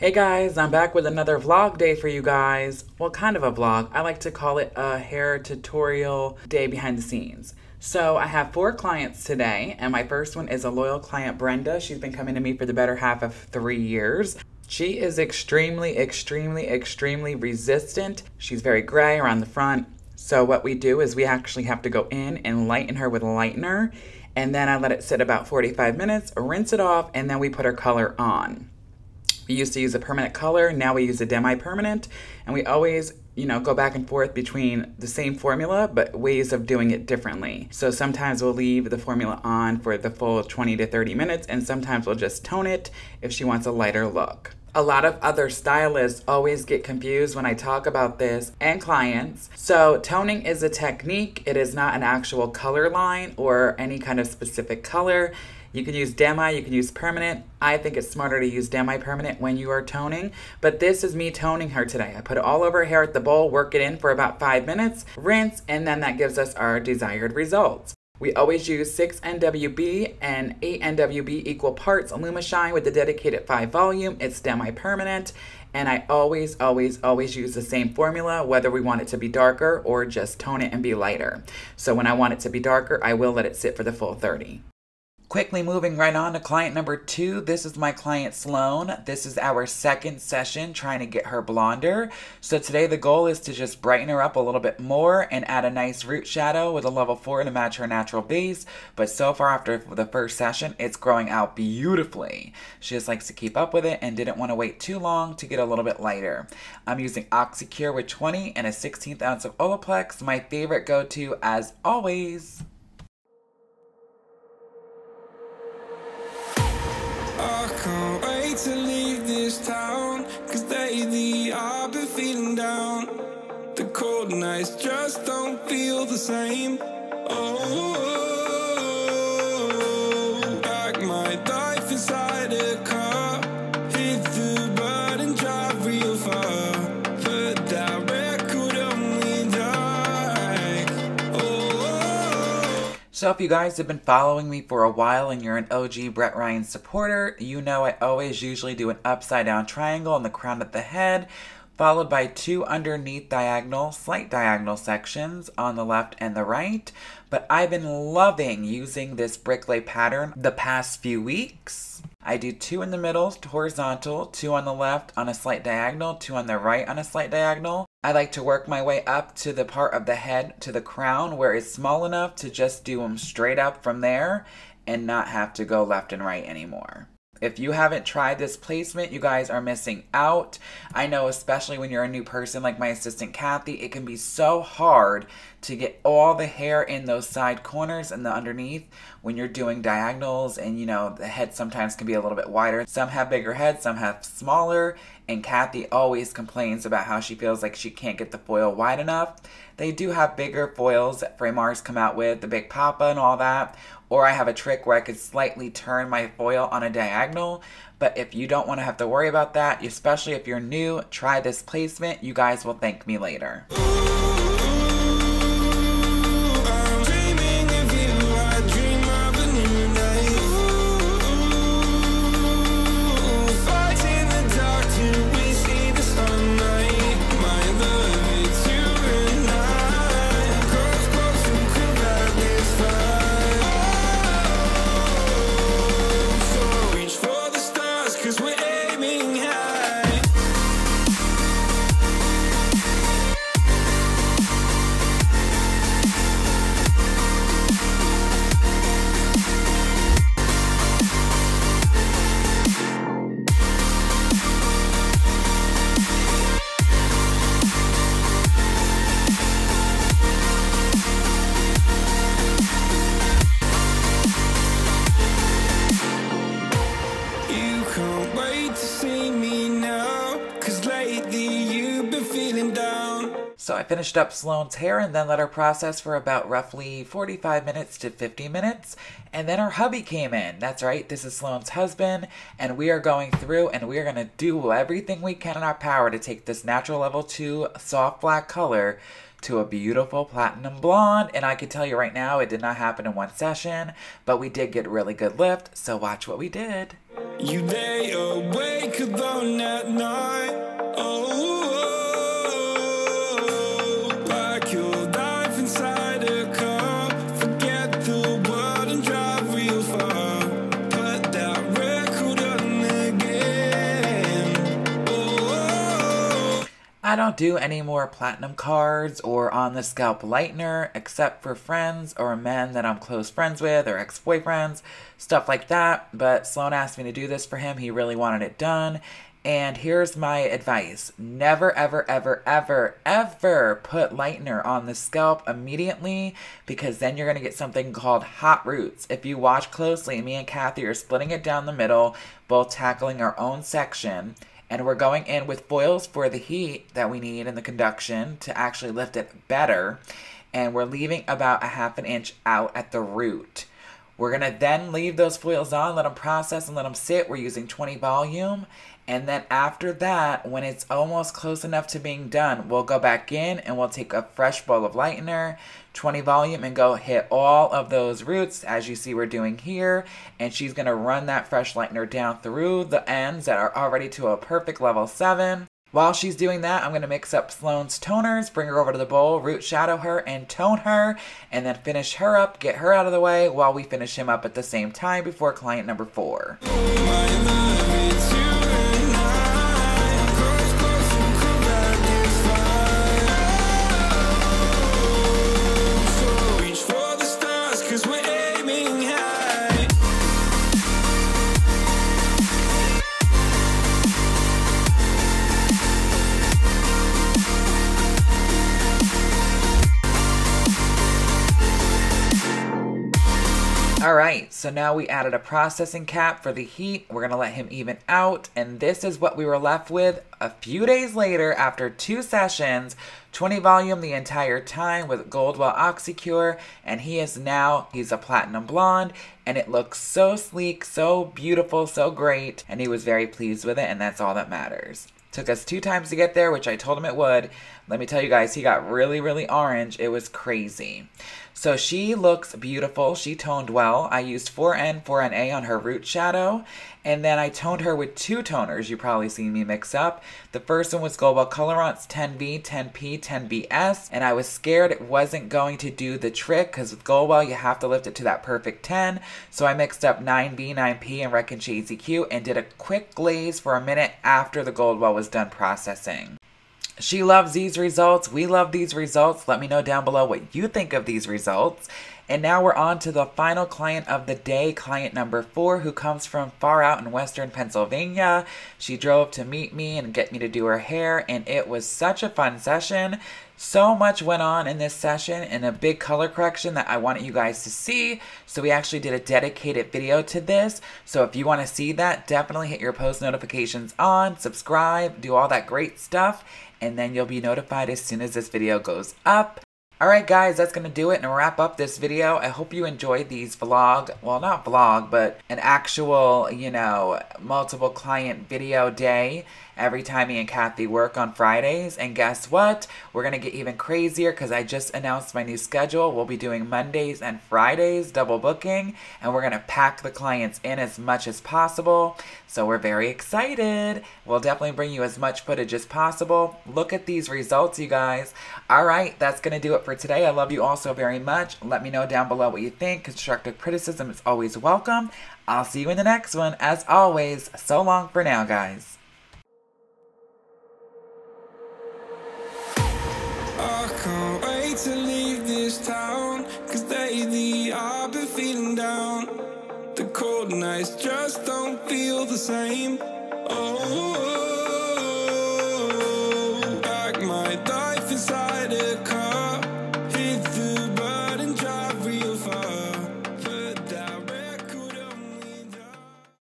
Hey guys, I'm back with another vlog day for you guys. Well, kind of a vlog. I like to call it a hair tutorial day behind the scenes. So I have 4 clients today, and my first one is a loyal client, Brenda. She's been coming to me for the better half of 3 years. She is extremely resistant. She's very gray around the front. So what we do is we actually have to go in and lighten her with a lightener, and then I let it sit about 45 minutes, rinse it off, and then we put her color on. We used to use a permanent color, now we use a demi-permanent, and we always, you know, go back and forth between the same formula, but ways of doing it differently. So sometimes we'll leave the formula on for the full 20 to 30 minutes, and sometimes we'll just tone it if she wants a lighter look. A lot of other stylists always get confused when I talk about this, and clients. So toning is a technique. It is not an actual color line or any kind of specific color. You can use demi, you can use permanent. I think it's smarter to use demi-permanent when you are toning, but this is me toning her today. I put it all over her hair at the bowl, work it in for about 5 minutes, rinse, and then that gives us our desired results. We always use 6NWB and 8NWB equal parts Lumishine with the dedicated 5 volume. It's demi-permanent, and I always use the same formula, whether we want it to be darker or just tone it and be lighter. So when I want it to be darker, I will let it sit for the full 30. Quickly moving right on to client number 2. This is my client Sloane. This is our second session trying to get her blonder. So today the goal is to just brighten her up a little bit more and add a nice root shadow with a level 4 to match her natural base. But so far after the first session, it's growing out beautifully. She just likes to keep up with it and didn't want to wait too long to get a little bit lighter. I'm using OxyCure with 20 and a 16th ounce of Olaplex, my favorite go-to as always. Can't wait to leave this town, 'cause lately I've been feeling down. The cold nights just don't feel the same. Oh, pack my life inside a car, hit the road and drive real far. But that record only died. Oh. So if you guys have been following me for a while and you're an OG Brett Ryan supporter, you know I always usually do an upside down triangle on the crown of the head, followed by 2 underneath diagonal, slight diagonal sections on the left and the right. But I've been loving using this bricklay pattern the past few weeks. I do 2 in the middle, horizontal, 2 on the left on a slight diagonal, 2 on the right on a slight diagonal. I like to work my way up to the part of the head, to the crown, where it's small enough to just do them straight up from there and not have to go left and right anymore. If you haven't tried this placement, you guys are missing out. I know, especially when you're a new person like my assistant Kathy, it can be so hard to get all the hair in those side corners and the underneath when you're doing diagonals, and you know, the head sometimes can be a little bit wider. Some have bigger heads, some have smaller, and Kathy always complains about how she feels like she can't get the foil wide enough. They do have bigger foils that Framar's come out with, the Big Papa and all that. Or I have a trick where I could slightly turn my foil on a diagonal. But if you don't want to have to worry about that, especially if you're new, try this placement. You guys will thank me later. So I finished up Sloane's hair and then let her process for about roughly 45 minutes to 50 minutes. And then her hubby came in. That's right, this is Sloane's husband. And we are going through and we are going to do everything we can in our power to take this natural level 2 soft black color to a beautiful platinum blonde. And I can tell you right now, it did not happen in one session, but we did get really good lift. So watch what we did. You lay awake alone at night. Oh, like your life inside a car. Forget the world and drive real far. Put that record on again. Oh. I don't do any more platinum cards or on the scalp lightener except for friends or men that I'm close friends with or ex-boyfriends, stuff like that. But Sloane asked me to do this for him. He really wanted it done. And here's my advice. Never, ever, ever, ever, ever put lightener on the scalp immediately, because then you're going to get something called hot roots. If you watch closely, me and Kathy are splitting it down the middle, both tackling our own section. And we're going in with foils for the heat that we need and the conduction to actually lift it better. And we're leaving about a half an inch out at the root. We're going to then leave those foils on, let them process and let them sit. We're using 20 volume. And then after that, when it's almost close enough to being done, we'll go back in and we'll take a fresh bowl of lightener, 20 volume, and go hit all of those roots, as you see we're doing here. And she's going to run that fresh lightener down through the ends that are already to a perfect level 7. While she's doing that, I'm going to mix up Sloane's toners, bring her over to the bowl, root shadow her and tone her, and then finish her up, get her out of the way while we finish him up at the same time before client number 4. Alright, so now we added a processing cap for the heat. We're going to let him even out. And this is what we were left with a few days later after 2 sessions, 20 volume the entire time with Goldwell OxyCure. And he is now, he's a platinum blonde. And it looks so sleek, so beautiful, so great. And he was very pleased with it, and that's all that matters. Took us 2 times to get there, which I told him it would. Let me tell you guys, he got really, really orange. It was crazy. So she looks beautiful. She toned well. I used 4N, 4NA on her root shadow. And then I toned her with 2 toners you've probably seen me mix up. The first one was Goldwell Colorant's 10B, 10P, 10BS. And I was scared it wasn't going to do the trick, because with Goldwell, you have to lift it to that perfect 10. So I mixed up 9B, 9P, and Redken Shades EQ and did a quick glaze for a minute after the Goldwell was done processing. She loves these results. We love these results. Let me know down below what you think of these results. And now we're on to the final client of the day, client number 4, who comes from far out in Western Pennsylvania. She drove to meet me and get me to do her hair, and it was such a fun session. So much went on in this session and a big color correction that I wanted you guys to see. So we actually did a dedicated video to this. So if you want to see that, definitely hit your post notifications on, subscribe, do all that great stuff, and then you'll be notified as soon as this video goes up. Alright guys, that's going to do it and wrap up this video. I hope you enjoyed these vlog, well not vlog, but an actual, you know, multiple client video day. Every time me and Kathy work on Fridays. And guess what? We're going to get even crazier because I just announced my new schedule. We'll be doing Mondays and Fridays, double booking. And we're going to pack the clients in as much as possible. So we're very excited. We'll definitely bring you as much footage as possible. Look at these results, you guys. Alright, that's going to do it for today. I love you all so very much. Let me know down below what you think. Constructive criticism is always welcome. I'll see you in the next one. As always, so long for now, guys. I can't wait to leave this town, 'cause lately I've been feeling down. The cold nights just don't feel the same. Oh.